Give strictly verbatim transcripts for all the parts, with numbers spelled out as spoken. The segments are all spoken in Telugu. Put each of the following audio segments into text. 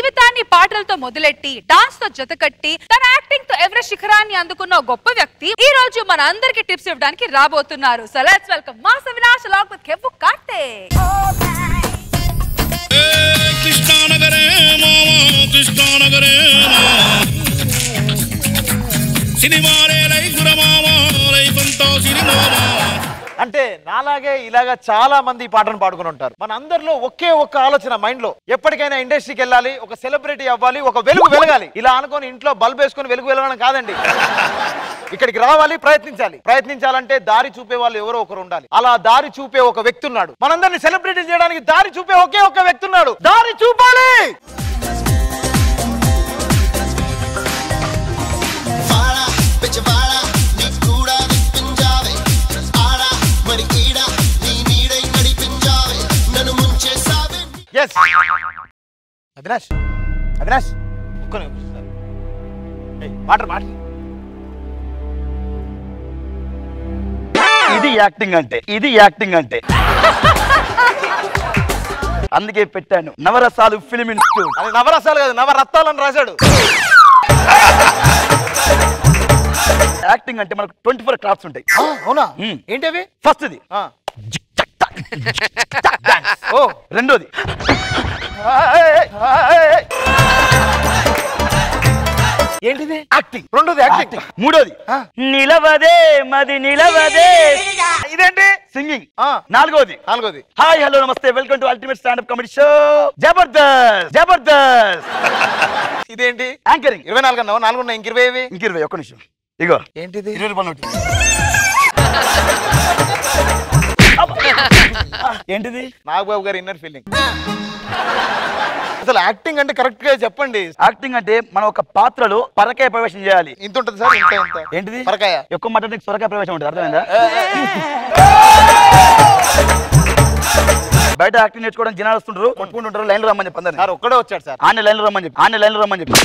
జీవితాన్ని పాటలతో మొదలెట్టి డాన్స్ తో జతకట్టి తన యాక్టింగ్ తో ఎవరెస్ట్ శిఖరాన్ని అందుకున్న గొప్ప వ్యక్తి ఈ రోజు మన అందరికి టిప్స్ ఇవ్వడానికి రాబోతున్నారు. So let's welcome mass Avinash along with కేపు Karthik. Krishna నగరే మామ కృష్ణ నగరే సినిమాలే లైఫ్ మామ లైఫ్ అంతా సినిమా. అంటే నాలాగే ఇలాగా చాలా మంది ఈ పాటను పాడుకుని ఉంటారు. మన అందరిలో ఒకే ఒక్క ఆలోచన మైండ్ లో, ఎప్పటికైనా ఇండస్ట్రీకి వెళ్ళాలి, ఒక సెలబ్రిటీ అవ్వాలి, ఒక వెలుగు వెలగాలి. ఇలా అనుకుని ఇంట్లో బల్బ్ వేసుకుని వెలుగు వెలగడం కాదండి. ఇక్కడికి రావాలి, ప్రయత్నించాలి. ప్రయత్నించాలంటే దారి చూపే వాళ్ళు ఎవరో ఒకరు ఉండాలి. అలా దారి చూపే ఒక వ్యక్తి ఉన్నాడు. మనందరినీ సెలబ్రిటీ చేయడానికి దారి చూపే ఒకే ఒక్క వ్యక్తి ఉన్నాడు. దారి చూపాలి. Yes. Avinash. Avinash. Come on, sir. Hey, water, water. Idi acting ante. Idi acting ante. Anduke pettanu. Navarasalu Film Institute. Ani Navarasalu kadu, Navarathalu ani rasadu. Acting ante manaku twenty-four crafts untayi. Avuna? Enti avi? First idi. Ah. ఓ రెండోది ఏంటిది? యాక్టింగ్. రెండోది యాక్టింగ్. మూడోది నిలవదే మది నిలవదే, ఇదేంటి? సింగింగ్. నాలుగోది నాలుగోది హాయ్ హలో నమస్తే welcome to ultimate stand up comedy show Jabardasth Jabardasth. ఇదేంటి? యాంకరింగ్. ఇరవై నాలుగు అన్నావు, నాలుగున్నాయి, ఇంక ఇరవై ఏవి? ఇంక ఇరవై. ఒక్క నిమిషం, ఇగో ఏంటిది? ఇరవై రూపాయలు నోటి. ఏంటిది? నాగబాబు గారి ఇన్నర్ ఫీలింగ్. అసలు యాక్టింగ్ అంటే కరెక్ట్ గా చెప్పండి. యాక్టింగ్ అంటే మనం ఒక పాత్రలో పరకాయ ప్రవేశం చేయాలి. ఇంత ఉంటుంది సార్. ఇంత ఇంత ఏంటిది? పరకాయ. ఎక్కువ మాట నీకు సొరకాయ ప్రవేశం ఉంటుంది, అర్థమైందా? బయట యాక్టింగ్ నేర్చుకోవడం జనాలు వస్తుంటారు, కొట్టుకుంటుంటారు, లైన్ లో రమ్మని చెప్పండి. సార్ ఒక్కడే వచ్చాడు సార్. ఆయన లైన్ లో రమ్మని చెప్పి ఆయన లైన్ లో రమ్మని చెప్పి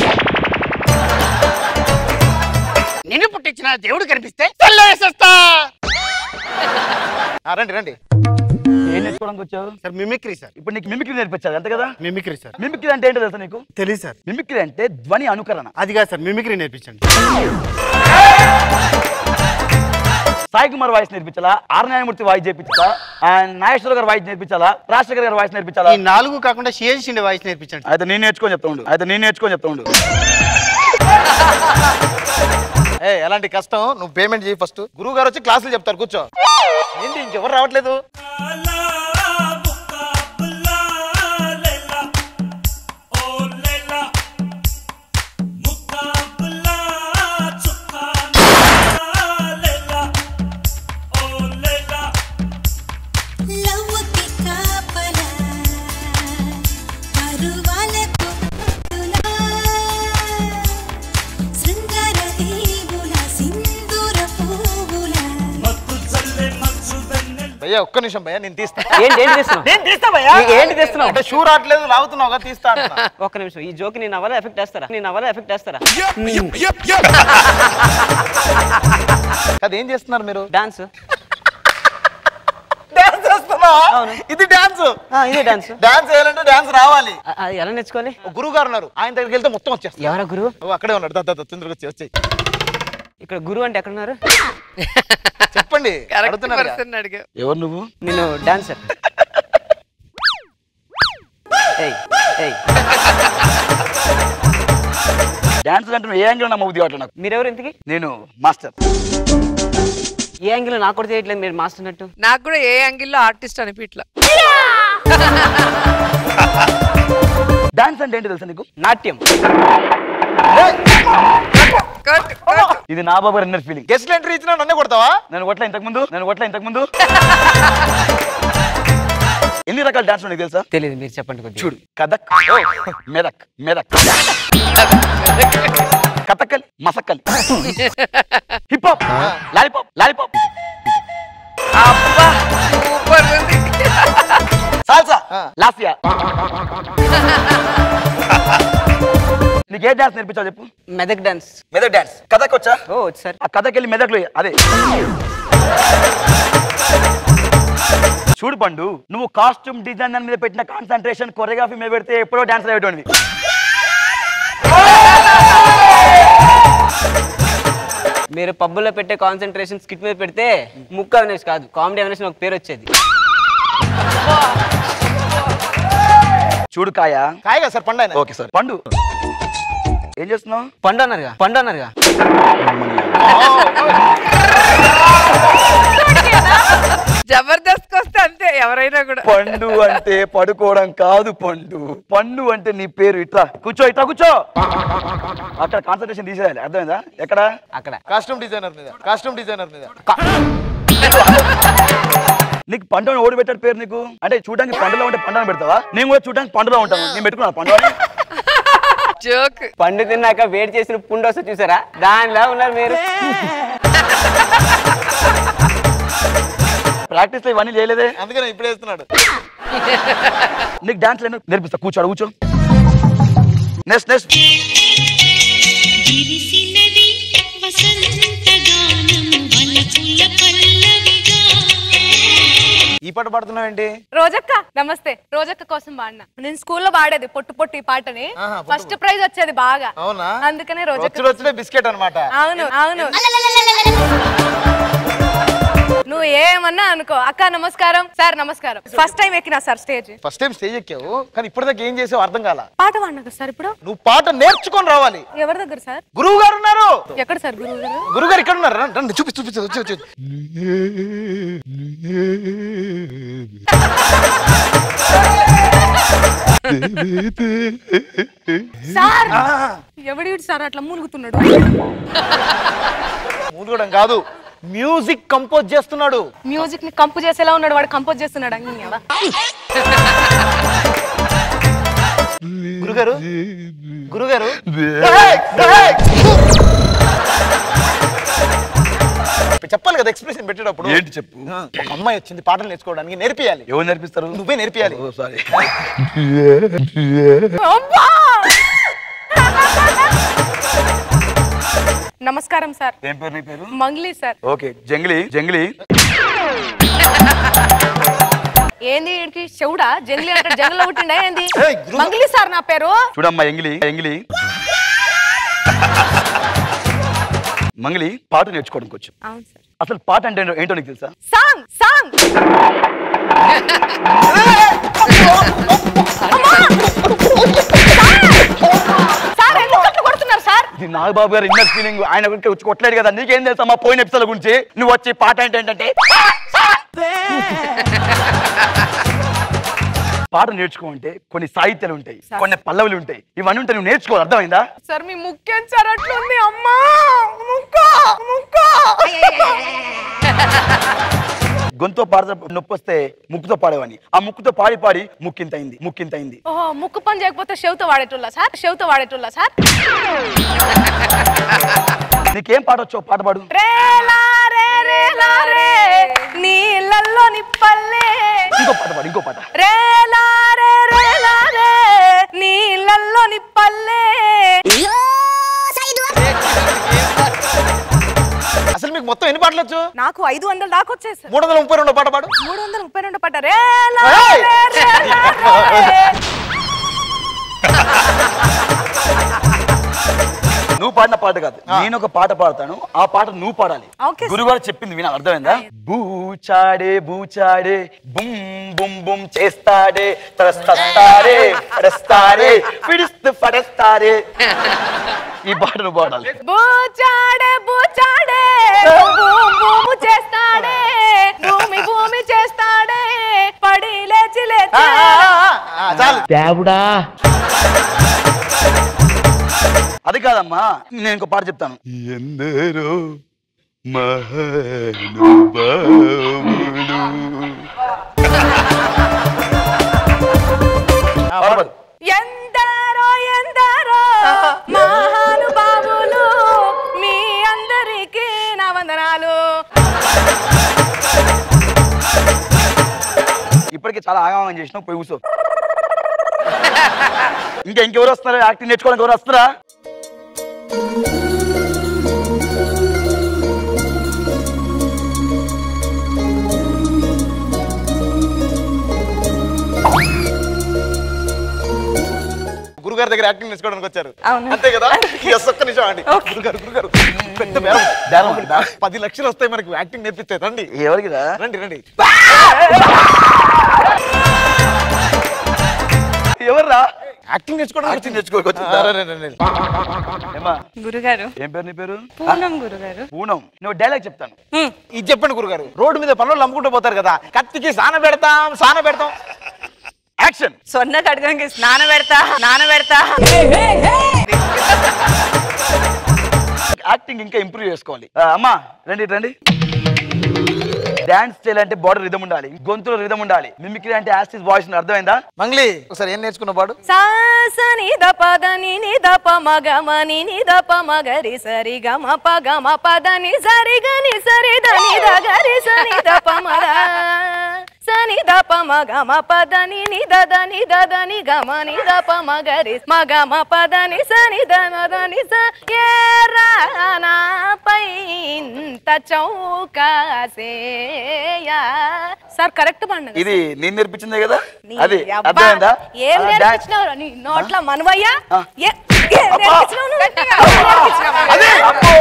నిన్ను పుట్టించిన దేవుడు కనిపిస్తే రండి రండి. ఏం నేర్చుకోవడానికి వచ్చావు? Sir mimicry sir. ఇప్పుడు నీకు మిమిక్రీ నేర్పించారు అంతే కదా? Mimicry sir. మిమిక్రీ అంటే ఏంటో తెలుసా నీకు? తెలియదు సార్. మిమిక్రీ అంటే ధ్వని అనుకరణ. అది కాదు సార్, మిమిక్రీ నేర్పించండి. సాయి కుమార్ వాయిస్ నేర్పించాలా, ఆర్ న్యాయమూర్తి వాయిస్ నేర్పించాలా, నాగేశ్వర గారు వాయిస్ నేర్పించాలా, రాజశేఖర్ గారు వాయిస్ నేర్పించాలా? ఈ నాలుగు కాకుండా శేష్ సిండే వాయిస్ నేర్పించండి. అయితే నేను నేర్చుకొని చెప్తా ఉండు. అయితే నేను నేర్చుకొని చెప్తా ఉండు. ఏ ఎలాంటి కష్టం, నువ్వు పేమెంట్ చేయి ఫస్ట్. గురువు గారు వచ్చి క్లాసులు చెప్తారు, కూర్చో. ఏంటి ఇంకెవరు రావట్లేదు? ఒక్క నిమిషం భయ్యా, నేను తీస్తా. షూ రావట్లేదు, లాగుతున్నావు, తీస్తా. ఒక్క నిమిషం, ఈ జోకి నేను అవలా ఎఫెక్ట్ చేస్తారా? నేను అవలా ఎఫెక్ట్ చేస్తారా? అదేం చేస్తున్నారు మీరు? డాన్స్ ఇది డాన్స్ ఇదే డాన్స్. డాన్స్ చేయాలంటే డాన్స్ రావాలి. అది ఎలా నేర్చుకోవాలి? గురువు గారు ఉన్నారు, ఆయన దగ్గరికి వెళ్తే మొత్తం వచ్చేస్తారు. ఎవరా గురువు? అక్కడే ఉన్నాడు, తొందరగా వచ్చి వచ్చాయి. ఇక్కడ గురువు అంటే ఎక్కడున్నారు చెప్పండి. ఎవరు నువ్వు? నేను డాన్సర్. డాన్స్ అంటే నువ్వు ఏ యాంగిల్ నా ముద్దు కావట్లేదు నాకు. మీరెవరు ఇంతకి? నేను మాస్టర్. ఏ యాంగిల్ నాకు కూడా తెలియట్లేదు మీరు మాస్టర్ అన్నట్టు. నాకు కూడా ఏ యాంగిల్లో ఆర్టిస్ట్ అనిపిట్లా. డాన్స్ అంటే ఏంటి తెలుసా నీకు? నాట్యం. ఇది నా బాబు రన్నర్ ఫీలింగ్. గెస్ట్ ఎంట్రీ ఇచ్చినా నన్నే కొడతావా? నేను కొట్ల ఇంతకు ముందు నేను కొట్ల ఇంతకు ముందు ఎన్ని రకాల డాన్స్ ఉన్నాయి తెలుసా? తెలియదు, మీరు చెప్పండి. చూడు, Kathak, Medak, Medak, Kathakali, Masakali, hip hop, lollipop, lollipop, salsa, లాసియా. నీకే డాన్స్ నేర్పించావు చెప్పు? మెదక్ డాన్స్. మెదక్ డాన్స్ కథకు వచ్చా? ఓ వచ్చు సార్. ఆ కథకి వెళ్ళి మెదక్లో అదే చూడు పండు, నువ్వు కాస్ట్యూమ్ డిజైన్ మీద పెట్టిన కాన్సన్ట్రేషన్ కొరియోగ్రఫీ మీద పెడితే ఎప్పుడో డాన్స్ అయ్యేటోనివి. మీరు పబ్బులో పెట్టే కాన్సంట్రేషన్ స్కిట్ మీద పెడితే ముక్క అవినాష్ కాదు కామెడీ అవినాష్ నాకు పేరు వచ్చేది. చూడు కాయ కాయగా సార్ పండు ఓకే సార్ పండు ఏం చేస్తున్నావు? పండు అన్నారుగా పండు అన్నారుగా జబర్దస్త్ కొస్తే అంతే ఎవరైనా కూడా పండు అంటే పడుకోవడం కాదు పండు పండు అంటే నీ పేరు ఇట్లా కూర్చో ఇట్లా కూర్చో అక్కడ కాన్సంట్రేషన్ తీసేయాలి అర్థమైందా? ఎక్కడ? అక్కడ కాస్ట్యూమ్ డిజైనర్ మీద కాస్ట్యూమ్ డిజైనర్ మీద నీకు పండుని ఓడి పెట్టాడు పేరు నీకు అంటే చూడడానికి పండులో ఉంటే పండుని పెడతావా? నేను కూడా చూడడానికి పండులో ఉంటాను నేను పెట్టుకున్నాను పండు పండు తిన్నాక వేడి చేసిన పుండు వస్తే చూసారా దానిలా ఉన్నారు మీరు. ప్రాక్టీస్ లో ఇవన్నీ చేయలేదే అందుకని ఇప్పుడు వేస్తున్నాడు. నీకు డాన్స్ లేదు నేర్పిస్తా కూర్చోడు కూర్చో. నెక్స్ట్ నెక్స్ట్ ఈ పాట పాడుతున్నావు ఏంటి? రోజక్క నమస్తే రోజక్క కోసం పాడినా నేను స్కూల్లో పాడేది పొట్టు పొట్టు ఈ పాటని ఫస్ట్ ప్రైజ్ వచ్చేది బాగా అందుకనే రోజక్క బిస్కెట్ అన్నమాట. అవును అవును నువ్వు ఏమన్నా అనుకో అక్క నమస్కారం సార్ నమస్కారం ఫస్ట్ టైం ఎక్కినా sir stage first time stage ఎక్కావు కానీ ఇప్పుడు దాకా ఏం చేసావు అర్థం కాల పాట పాడినా సార్ ఇప్పుడు నువ్వు పాట నేర్చుకొని రావాలి. ఎవరి దగ్గర సార్? గురువు గారు ఉన్నారు. ఎక్కడ సార్ గురువు గారు? గురువు గారు ఇక్కడ ఉన్నారు రండి చూపి చూపి చూపి సార్ ఎవడి సార్ అట్లా మూలుగుతున్నాడు? మూలుగడం కాదు మ్యూజిక్ కంపోజ్ చేస్తున్నాడు. మ్యూజిక్ ని కంపోజ్ చేసేలా ఉన్నాడు వాడు కంపోజ్ చేస్తున్నాడు. గురుగారు గురుగారు చెప్పాలి కదా ఎక్స్ప్రెషన్ పెట్టేటప్పుడు ఏంటి చెప్పు? అమ్మాయి వచ్చింది పాటలు నేర్చుకోవడానికి నేర్పియాలి. ఎవరు నేర్పిస్తారు? నువ్వే నేర్పియాలి. సారీ నమస్కారం సార్ ఏం పేరు నీ పేరు? మంగ్లీ సార్. ఓకే జంగ్లీ జంగ్లీ ఏంది ఇడికి చెవుడా జంగ్లీ అంటే జంగ్లో పుట్టిండా ఏంది? మంగ్లీ సార్ నా పేరు. చూడమ్మా ఎంగిలి ఎంగిలి మంగ్లీ పాట నేర్చుకోవడానికి వచ్చి అసలు పాట అంటే ఏంటో నీకు తెలుసా? సాంగ్ సాంగ్ ఇది నాగబాబు గారు ఇన్నర్ ఫీలింగ్ ఆయన వచ్చి కొట్టలేడు కదా నీకేం తెలుసా మా పోయిన ఎపిసోడ్ గురించి నువ్వు వచ్చి పాట అంటే ఏంటంటే పాట నేర్చుకోంటే కొన్ని సాహిత్యాలు ఉంటాయి కొన్ని పల్లవులు ఉంటాయి ఇవన్నీ ఉంటాయి నువ్వు నేర్చుకోవాలి అర్థమైందా? సార్ మీ ముఖ్యం సార్ అట్లుంది అమ్మా గొంతో పాడతా నొప్పి వస్తే ముక్కుతో పాడేవాడిని ఆ ముక్కుతో పాడి పాడి ముక్కింత అయింది ముక్కింత అయింది ముక్కు పని చేయకపోతే చెవుతో వాడేటోళ్ళ సార్ చెవుతో వాడేటోళ్ళ సార్ నీకేం పాట వచ్చో పాట పాడు. ఇంకో పాట పాడు ఇంకో పాట నీళ్ళల్లోని పల్లే అసలు మీకు మొత్తం ఎన్ని పాటలు వచ్చు? నాకు ఐదు వందల దాకా వచ్చాయి సార్. మూడు వందల ముప్పై రెండో పాట పాడు. మూడు వందల ముప్పై రెండో పాట రే నువ్వు పాడిన పాట కాదు నేను ఒక పాట పాడతాను ఆ పాట నువ్వు పాడాలి. గురుగారు చెప్పింది విన అర్థమైందా? బూచాడే బూచాడే బుమ్ బుమ్ బుమ్ చేస్తాడే తస్తాడే రస్తాడే పిడిస్తు పడస్తాడే ఈ పాట నువ్వు పాడాలి. బూచాడే బూచాడే బూమ్ బూమ్ చేస్తాడే భూమి భూమి చేస్తాడే పడి లేచి లేచి చాలు దేవుడా అది కాదమ్మా నేను ఇంకో పాట చెప్తాను. ఎందరో మహానుభావులు ఎందరో ఎందరో మహానుభావులు మీ అందరికీ నా వందనాలు. ఇప్పటికీ చాలా ఆగమనం చేసినావు పోయి కూర్చో. ఇంకా ఇంకెవరు వస్తున్నారా యాక్టింగ్ నేర్చుకోవడానికి? ఎవరు వస్తున్నారా? గురుగారి దగ్గర మీరు యాక్టింగ్ నేర్చుకోవడానికి వచ్చారు అంతే కదా. ఒక్క నిమిషం అండి, పెద్ద పది లక్షలు వస్తాయి మనకి యాక్టింగ్ నేర్పిస్తే. రండి ఎవరికి రండి రండి ఎవర్రా యాక్టింగ్ నేర్చుకోవడానికి నేర్చుకోవచ్చు. గురుగారు ఏం పేరు నీ పేరు? పూనం గురుగారు. పూనం నువ్వు డైలాగ్ చెప్తాను, ఇది చెప్పండి గురుగారు. రోడ్డు మీద పనులు నమ్ముకుంటూ పోతారు కదా, కత్తికి సాన పెడతాం సాన పెడతాం యాక్షన్. సొన్న కడగడానికి స్నాన పెడతా నాన పెడతా. యాక్టింగ్ ఇంకా ఇంప్రూవ్ చేసుకోవాలి. అమ్మా రండి రండి. డాన్స్ చేయాలంటే బాడీ రిథం ఉండాలి, గొంతులో రిథం ఉండాలి. మిమిక్రీ అంటే యాస్టిస్ వాయిస్ ని అర్థమైందా? మంగ్లీ ఒకసారి ఏం నేర్చుకున్న పాడు? సాసని దపదని నిదపమగమని నిదపమగరి సరి గమ పగమ పదని సరి గని సరి దని దగరి సని దపమద సని దపమగమ పదని నిదని దదని గమని దపమగరి మగమ పదని సని దనదని స ఏరానా పైంత చౌకాసే. సార్ కరెక్ట్ పండు, ఇది నేను నేర్పించిందే కదా. అది అర్థమైందా? ఏం నేర్పించినావు నీ నోట్ల మనవయ్యా? ఏం నేర్పించినావు నువ్వు? అదే కదా.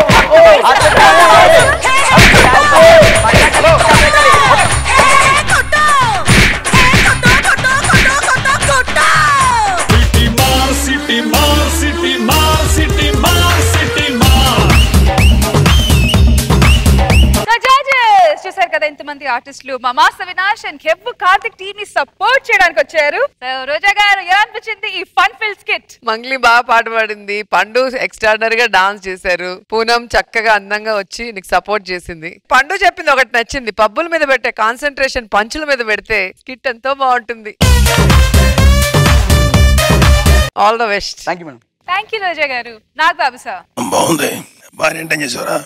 ఇంతమంది ఆర్టిస్టులు మా mass Avinash and కేపు Karthik team ని సపోర్ట్ చేయడానికి వచ్చారు. రోజా గారు ఏమనిపించింది ఈ ఫన్ ఫిల్ స్కిట్? మంగ్లీ బాగా పాట పాడింది, పండు ఎక్స్ట్రాడినరీ గా డాన్స్ చేశారు, పూనం చక్కగా అందంగా వచ్చి నీకు సపోర్ట్ చేసింది. పండు చెప్పింది ఒకటి నచ్చింది, పబ్బుల మీద పెట్టే కాన్సన్ట్రేషన్ పంచుల మీద పెడితే స్కిట్ ఎంతో బాగుంటుంది. All the best. Thank you madam. Thank you Roja గారు. నాకు బాబు సార్ బాగుంది. బాగా ఎంటైన్ చేసారా?